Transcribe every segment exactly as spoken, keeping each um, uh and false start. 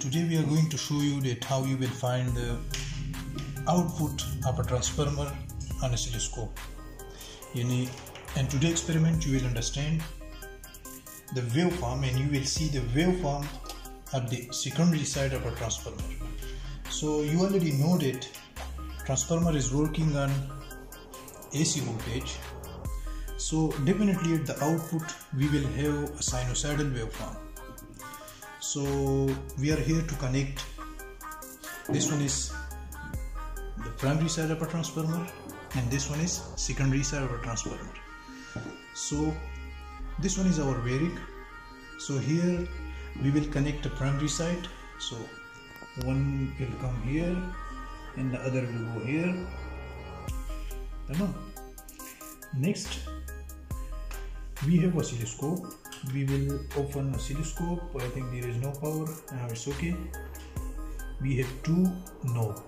Today we are going to show you that how you will find the output of a transformer on a oscilloscope. In today's experiment you will understand the waveform and you will see the waveform at the secondary side of a transformer. So you already know that transformer is working on A C voltage, so definitely at the output we will have a sinusoidal waveform. So we are here to connect. This one is the primary side of a transformer and this one is secondary side of a transformer. So this one is our variac. So here we will connect the primary side, so one will come here and the other will go here. Next we have oscilloscope. We will open oscilloscope. I think there is no power, now it's okay. We have two knob.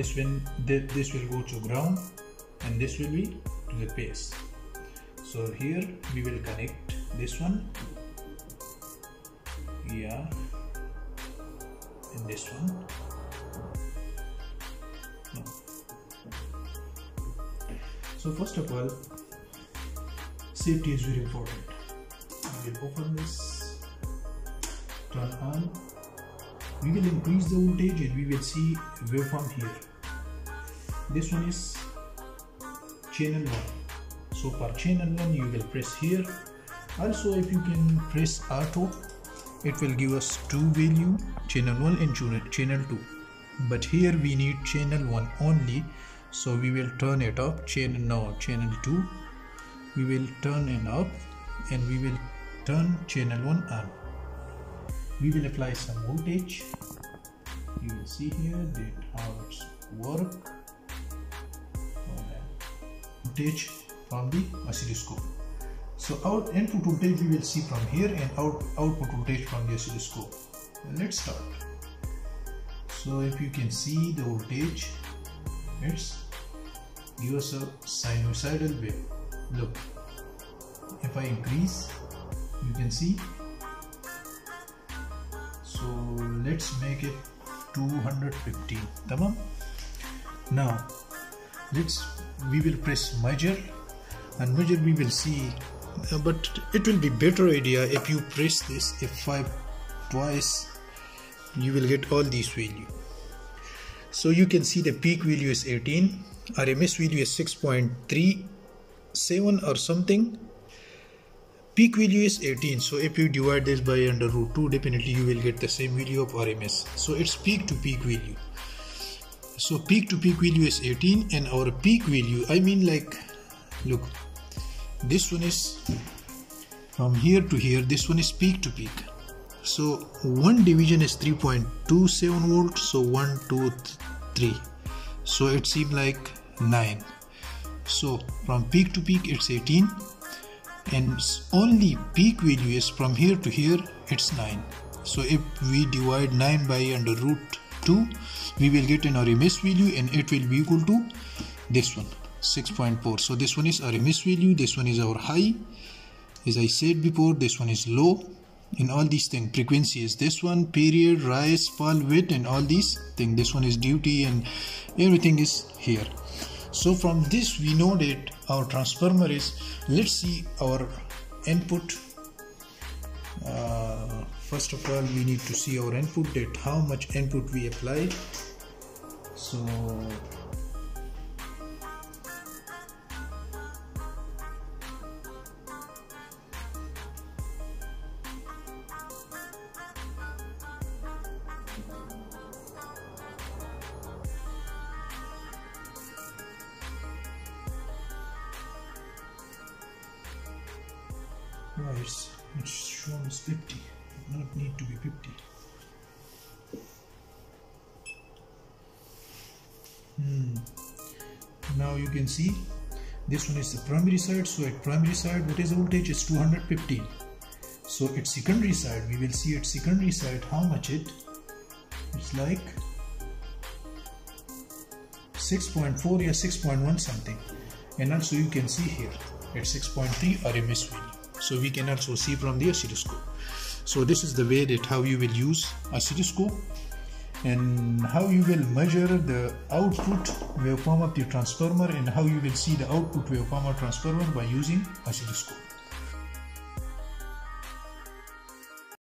This one, this will go to ground and this will be to the base. So here we will connect this one, yeah, and this one. No. So first of all, safety is very important. We will open this, turn on. We will increase the voltage and we will see waveform here. This one is channel one. So for channel one you will press here. Also if you can press auto, it will give us two value, channel one and channel two. But here we need channel one only. So we will turn it up, channel now channel two. We will turn it up and we will turn channel one on. We will apply some voltage. You will see here that how it's work. Voltage from the oscilloscope. So out input voltage we will see from here and out output voltage from the oscilloscope. Let's start. So if you can see the voltage, it's give us a sinusoidal wave. Look, if I increase, you can see. So let's make it two hundred fifteen. Tamam. Now let's we will press measure, and measure we will see. Uh, but it will be better idea if you press this F five twice. You will get all these value. So you can see the peak value is eighteen, R M S value is six point three seven or something. Peak value is eighteen, so if you divide this by under root two, definitely you will get the same value of R M S. So it's peak to peak value. So peak to peak value is eighteen and our peak value, I mean like, look, this one is from here to here, this one is peak to peak. So one division is three point two seven volts, so one, two, three. So it seems like nine. So from peak to peak it's eighteen and only peak value is from here to here, it's nine. So if we divide nine by under root two, we will get an R M S value and it will be equal to this one, six point four. So this one is R M S value, this one is our high, as I said before, this one is low, and all these things. Frequency is this one, period, rise, fall, width, and all these things. This one is duty and everything is here. So from this we know that our transformer is, let's see our input. Uh, first of all we need to see our input, that how much input we apply. So why oh, it's, it's shown as fifty, it not need to be fifty. Hmm. Now you can see this one is the primary side. So at primary side what is the voltage? It's two hundred fifteen. So at secondary side we will see at secondary side how much it it's like six point four or six point one something, and also you can see here at six point three R M S value. so we can also see from the oscilloscope. So this is the way that how you will use oscilloscope and how you will measure the output waveform of the transformer and how you will see the output waveform of transformer by using oscilloscope.